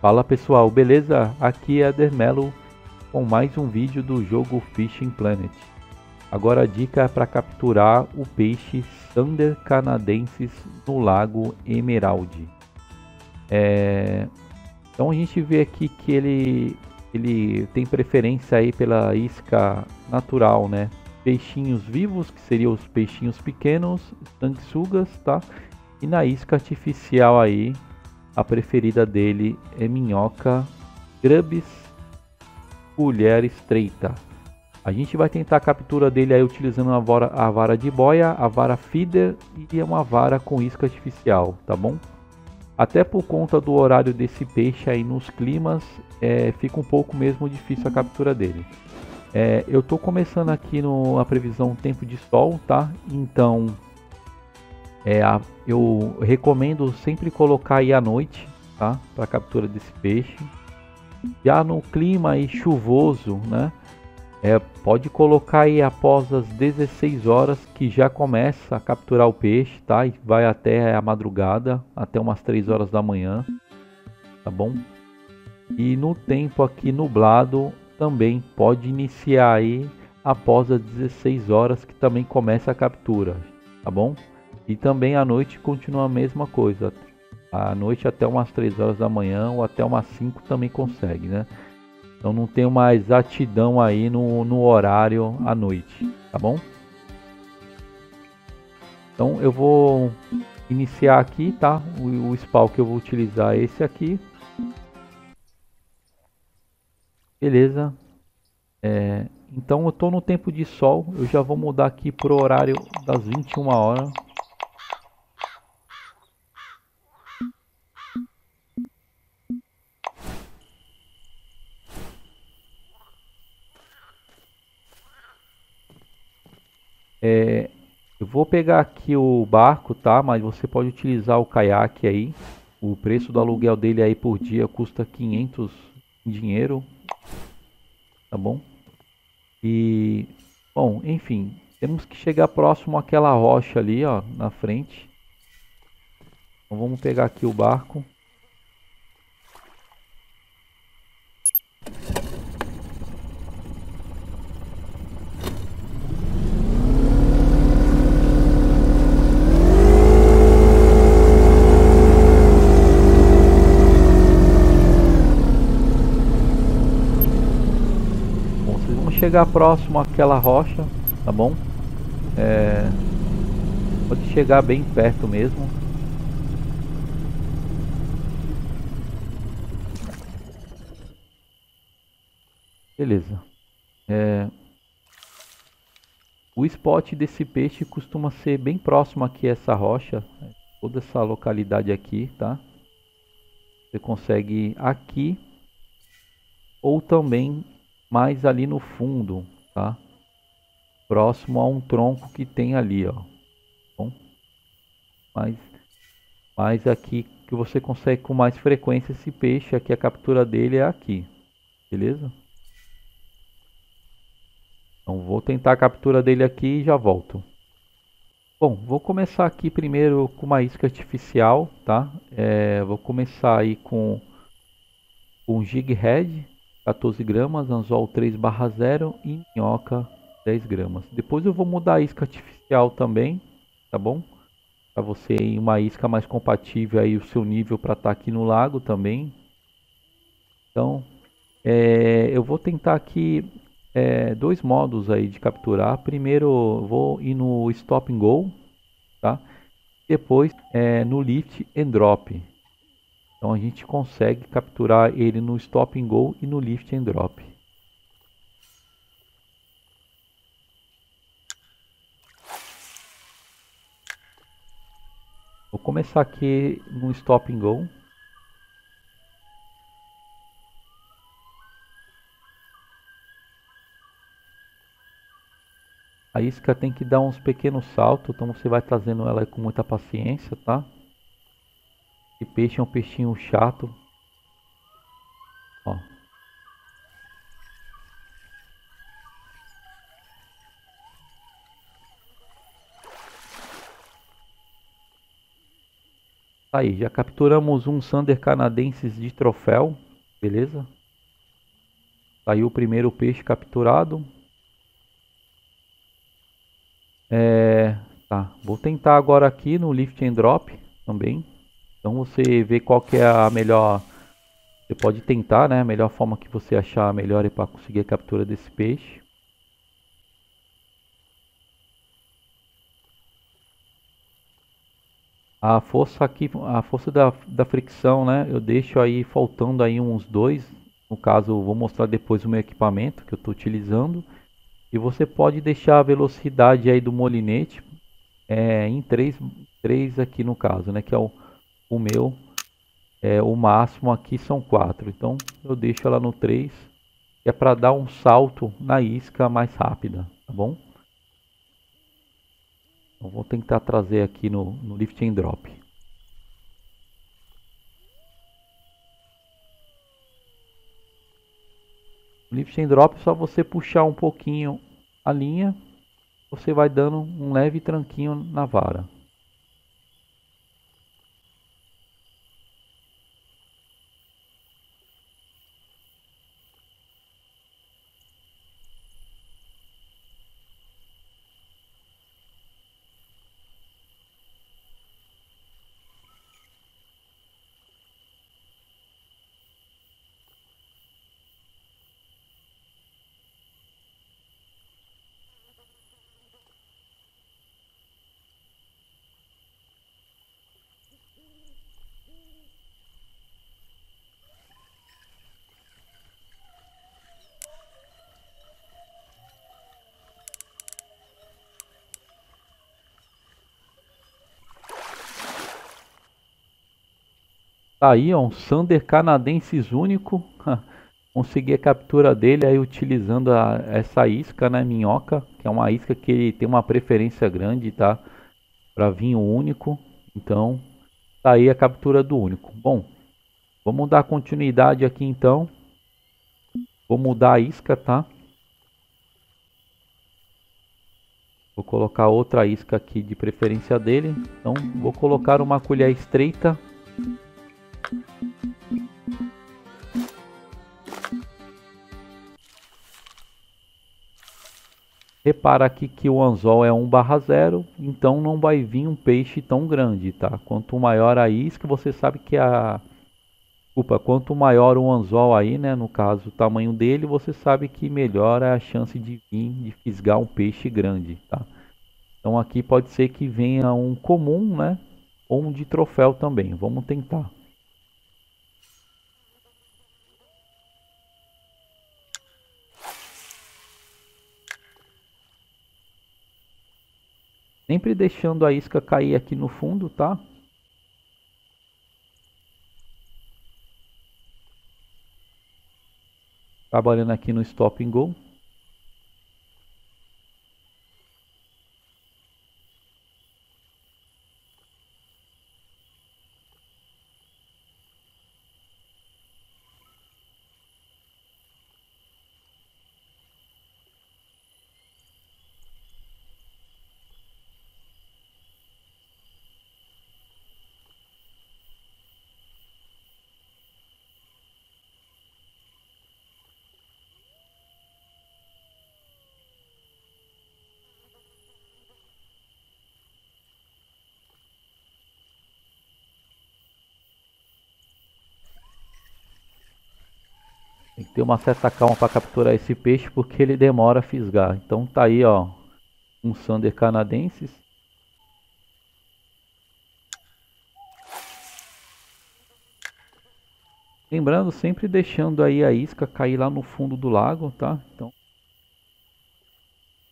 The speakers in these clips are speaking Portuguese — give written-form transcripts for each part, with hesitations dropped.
Fala pessoal, beleza? Aqui é edermelo com mais um vídeo do jogo Fishing Planet. Agora a dica é para capturar o peixe Sander Canadensis no lago Emerald. Então a gente vê aqui que ele tem preferência aí pela isca natural, né? Peixinhos vivos, que seriam os peixinhos pequenos, sanguessugas, tá? E na isca artificial aí, a preferida dele é minhoca, grubs, colher estreita. A gente vai tentar a captura dele aí utilizando a vara de boia, a vara feeder e uma vara com isca artificial, tá bom? Até por conta do horário desse peixe aí nos climas, fica um pouco mesmo difícil a captura dele. Eu tô começando aqui na previsão tempo de sol, tá? Então eu recomendo sempre colocar aí à noite, tá? Para captura desse peixe. Já no clima aí chuvoso, né? Pode colocar aí após as 16 horas que já começa a capturar o peixe, tá? E vai até a madrugada, até umas 3 horas da manhã, tá bom? E no tempo aqui nublado também pode iniciar aí após as 16 horas que também começa a captura, tá bom? E também à noite continua a mesma coisa, à noite até umas 3 horas da manhã ou até umas 5 também consegue, né? Então não tem uma exatidão aí no horário à noite, tá bom? Então eu vou iniciar aqui, tá? O spawn que eu vou utilizar é esse aqui. Beleza. Então eu tô no tempo de sol, eu já vou mudar aqui pro horário das 21 horas. Eu vou pegar aqui o barco, tá? Mas você pode utilizar o caiaque aí. O preço do aluguel dele aí por dia custa 500 dinheiro, tá bom? E bom, enfim, temos que chegar próximo àquela rocha ali, ó, na frente. Então vamos pegar aqui o barco. Chegar próximo àquela rocha, tá bom? Pode chegar bem perto mesmo. Beleza. O spot desse peixe costuma ser bem próximo aqui a essa rocha, toda essa localidade aqui, tá? Você consegue aqui ou também mais ali no fundo, tá? Próximo a um tronco que tem ali, ó. Bom, mas aqui que você consegue com mais frequência esse peixe, aqui a captura dele é aqui, beleza? Então vou tentar a captura dele aqui e já volto. Bom, vou começar aqui primeiro com uma isca artificial, tá? Vou começar aí com Jig Head, 14 gramas, anzol 3/0 e minhoca 10 gramas. Depois eu vou mudar a isca artificial também, tá bom? Para você ir uma isca mais compatível aí o seu nível para estar aqui no lago também. Então, eu vou tentar aqui dois modos aí de capturar. Primeiro eu vou ir no Stop and Go, tá? Depois no Lift and Drop. Então a gente consegue capturar ele no Stop and Go e no Lift and Drop. Vou começar aqui no Stop and Go. A isca tem que dar uns pequenos saltos, então você vai trazendo ela com muita paciência, tá? Esse peixe é um peixinho chato, ó. Tá aí, já capturamos um Sander Canadensis de troféu, beleza? Saiu o primeiro peixe capturado. Tá, vou tentar agora aqui no Lift and Drop também. Então você vê qual que é a melhor... Você pode tentar, né? A melhor forma que você achar melhor é para conseguir a captura desse peixe. A força aqui, a força da fricção, né? Eu deixo aí faltando aí uns dois. No caso, eu vou mostrar depois o meu equipamento que eu estou utilizando. E você pode deixar a velocidade aí do molinete em 3 aqui no caso, né? Que é o meu, o máximo aqui são 4. Então eu deixo ela no 3, que é para dar um salto na isca mais rápida, tá bom? Então, vou tentar trazer aqui no Lift and Drop. No Lift and Drop é só você puxar um pouquinho a linha, você vai dando um leve tranquinho na vara. Tá aí, ó, um Sander Canadensis único. Consegui a captura dele aí utilizando essa isca, né, minhoca, que é uma isca que ele tem uma preferência grande, tá, para vinho único. Então tá aí a captura do único. Bom, vamos dar continuidade aqui então. Vou mudar a isca, tá? Vou colocar outra isca aqui de preferência dele. Então vou colocar uma colher estreita. Repara aqui que o anzol é 1/0, então não vai vir um peixe tão grande, tá? Quanto maior a isca, você sabe que quanto maior o anzol aí, né, no caso o tamanho dele, você sabe que melhor é a chance de vir, de fisgar um peixe grande, tá? Então aqui pode ser que venha um comum, né, ou um de troféu também. Vamos tentar. Sempre deixando a isca cair aqui no fundo, tá? Trabalhando aqui no Stop and Go. Tem uma certa calma para capturar esse peixe, porque ele demora a fisgar. Então tá aí, ó, um Sander Canadensis. Lembrando, sempre deixando aí a isca cair lá no fundo do lago, tá? Então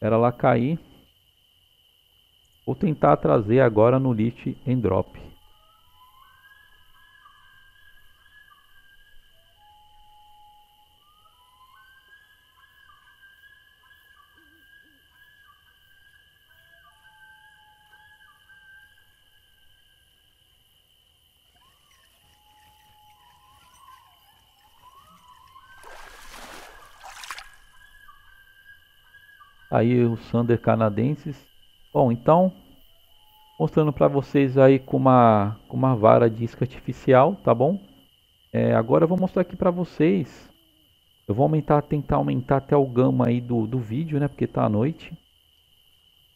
era lá cair. Vou tentar trazer agora no Lift and Drop. Aí o Sander Canadensis. Bom, então mostrando para vocês aí com uma vara de isca artificial, tá bom? Agora eu vou mostrar aqui para vocês. Eu vou tentar aumentar até o gama aí do vídeo, né? Porque tá à noite.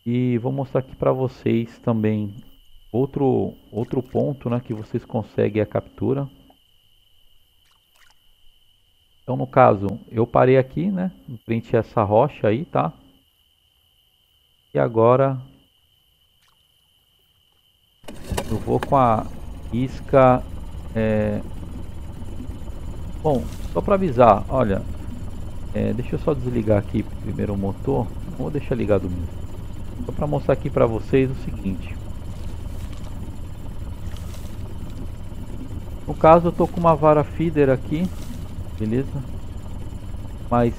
E vou mostrar aqui para vocês também outro ponto, né, que vocês conseguem a captura. Então, no caso, eu parei aqui, né, em frente a essa rocha aí, tá? E agora eu vou com a isca. Bom, só para avisar, olha, deixa eu só desligar aqui primeiro o motor. Vou deixar ligado mesmo. Só para mostrar aqui para vocês o seguinte. No caso, eu tô com uma vara feeder aqui, beleza? Mas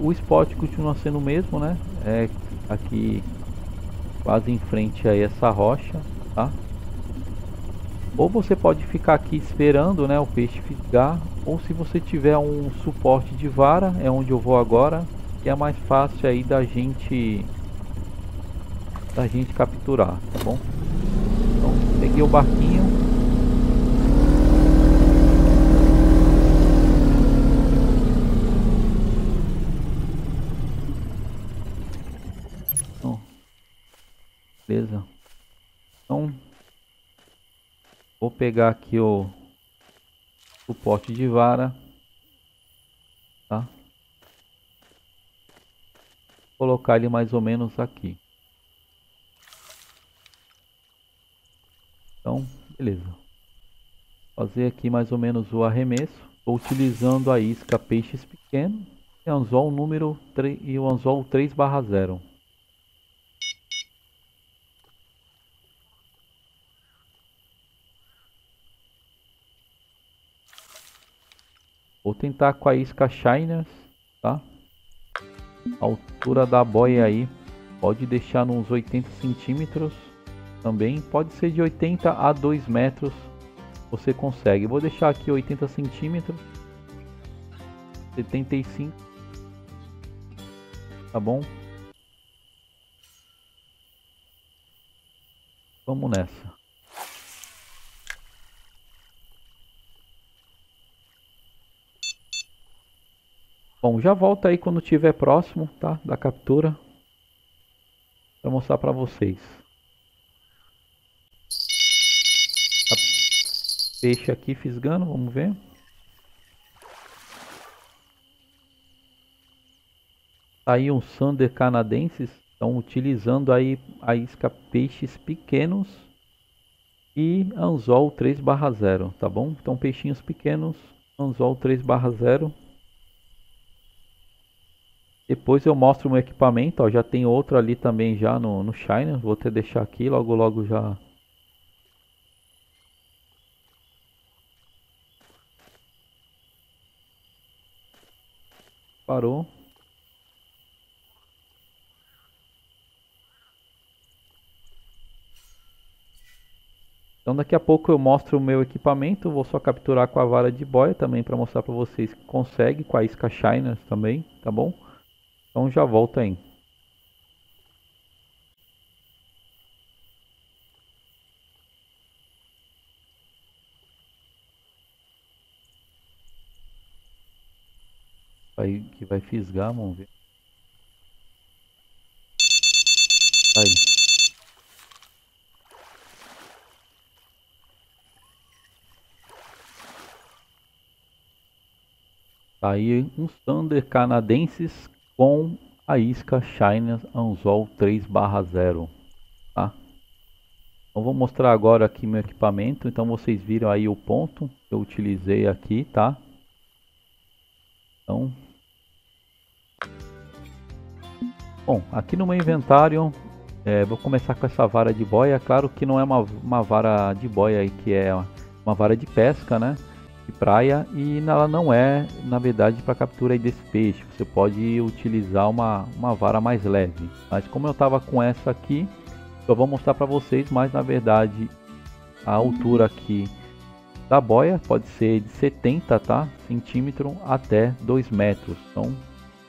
o spot continua sendo o mesmo, né? Aqui quase em frente a essa rocha, tá? Ou você pode ficar aqui esperando, né, o peixe ficar, ou se você tiver um suporte de vara, é onde eu vou agora, que é mais fácil aí da gente capturar, tá bom? Então, peguei o barquinho. Então, beleza. Então, vou pegar aqui o pote de vara, tá? Vou colocar ele mais ou menos aqui. Então, beleza. Fazer aqui mais ou menos o arremesso. Estou utilizando a isca peixes pequeno e anzol número 3 e o anzol 3/0. Vou tentar com a isca Shiners, tá? A altura da boia aí pode deixar nos 80 centímetros também. Pode ser de 80 a 2 metros, você consegue. Vou deixar aqui 80 centímetros, 75, tá bom? Vamos nessa. Bom, já volta aí quando tiver próximo, tá, da captura, para mostrar para vocês. Peixe aqui fisgando, vamos ver. Aí um Sander Canadensis, estão utilizando aí a isca peixes pequenos e anzol 3/0, tá bom? Então peixinhos pequenos, anzol 3/0. Depois eu mostro o meu equipamento, ó, já tem outro ali também já no Shiner, vou até deixar aqui, logo logo já. Parou. Então daqui a pouco eu mostro o meu equipamento, vou só capturar com a vara de boia também para mostrar para vocês que consegue, com a isca Shiner também, tá bom? Então já volta aí. Aí que vai fisgar, vamos ver. Aí. Aí um Sander Canadensis com a isca Shiner anzol 3/0, tá? Então vou mostrar agora aqui meu equipamento. Então vocês viram aí o ponto que eu utilizei aqui, tá? Então, bom, aqui no meu inventário vou começar com essa vara de boia. Claro que não é uma vara de boia aí, que é uma vara de pesca, né, de praia, e ela não é, na verdade, para captura desse peixe. Você pode utilizar uma vara mais leve, mas como eu estava com essa aqui, eu vou mostrar para vocês. Mas na verdade a altura aqui da boia pode ser de 70, tá, centímetro até 2 metros. Então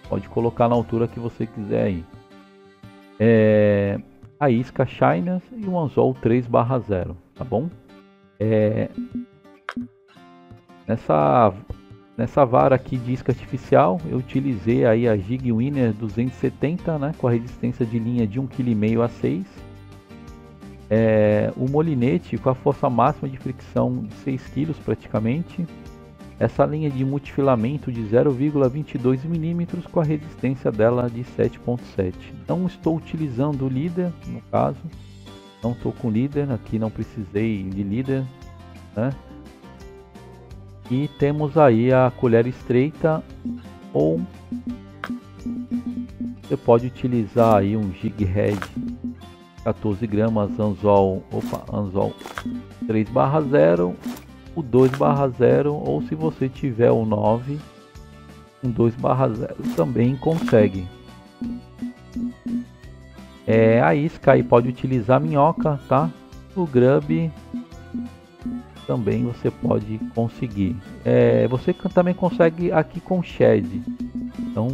pode colocar na altura que você quiser aí. a isca Shiners e um anzol 3/0, tá bom? Nessa vara aqui de isca artificial, eu utilizei aí a Jig Winner 270, né, com a resistência de linha de 1,5 kg a 6. O molinete com a força máxima de fricção de 6 kg praticamente. Essa linha de multifilamento de 0,22 mm com a resistência dela de 7,7. Não estou utilizando o líder, no caso. Não estou com líder, aqui não precisei de líder, né? E temos aí a colher estreita, ou você pode utilizar aí um Jig Head 14 gramas, anzol 3/0, o 2/0, ou se você tiver o 9, um 2/0 também consegue. A isca aí pode utilizar minhoca, tá? O grub também você pode conseguir. Você também consegue aqui com shed. Então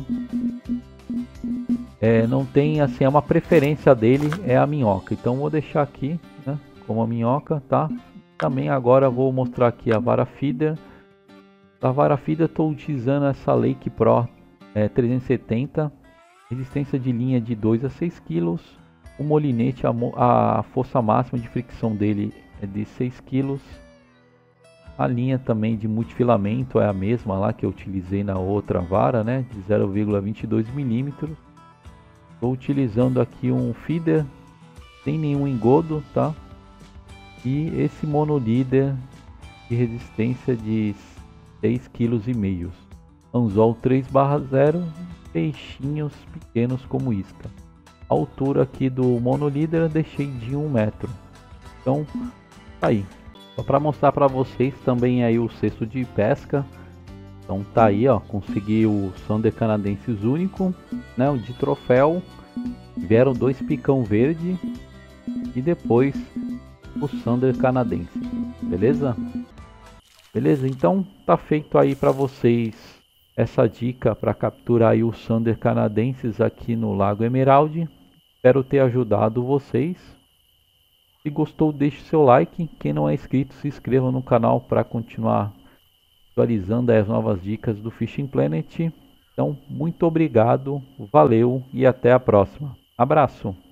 não tem assim, é uma preferência dele, é a minhoca. Então vou deixar aqui, né, como a minhoca, tá? Também agora vou mostrar aqui a vara feeder. Da vara feeder estou utilizando essa Lake Pro 370, resistência de linha de 2 a 6 kg. O molinete, a força máxima de fricção dele é de 6 kg. A linha também de multifilamento é a mesma lá que eu utilizei na outra vara, né, de 0,22 mm. Estou utilizando aqui um feeder sem nenhum engodo, tá? E esse monolíder de resistência de 6,5 kg, anzol 3/0, peixinhos pequenos como isca. A altura aqui do monolíder eu deixei de 1 metro. Então tá aí, só para mostrar para vocês também aí o cesto de pesca. Então tá aí, ó, consegui o Sander Canadensis único, né, o de troféu. Vieram 2 picão verde e depois o Sander Canadensis, beleza? Beleza, então tá feito aí para vocês essa dica para capturar aí o Sander Canadensis aqui no Lago Emerald. Espero ter ajudado vocês. Se gostou, deixe seu like. Quem não é inscrito, se inscreva no canal para continuar atualizando as novas dicas do Fishing Planet. Então, muito obrigado, valeu e até a próxima. Abraço!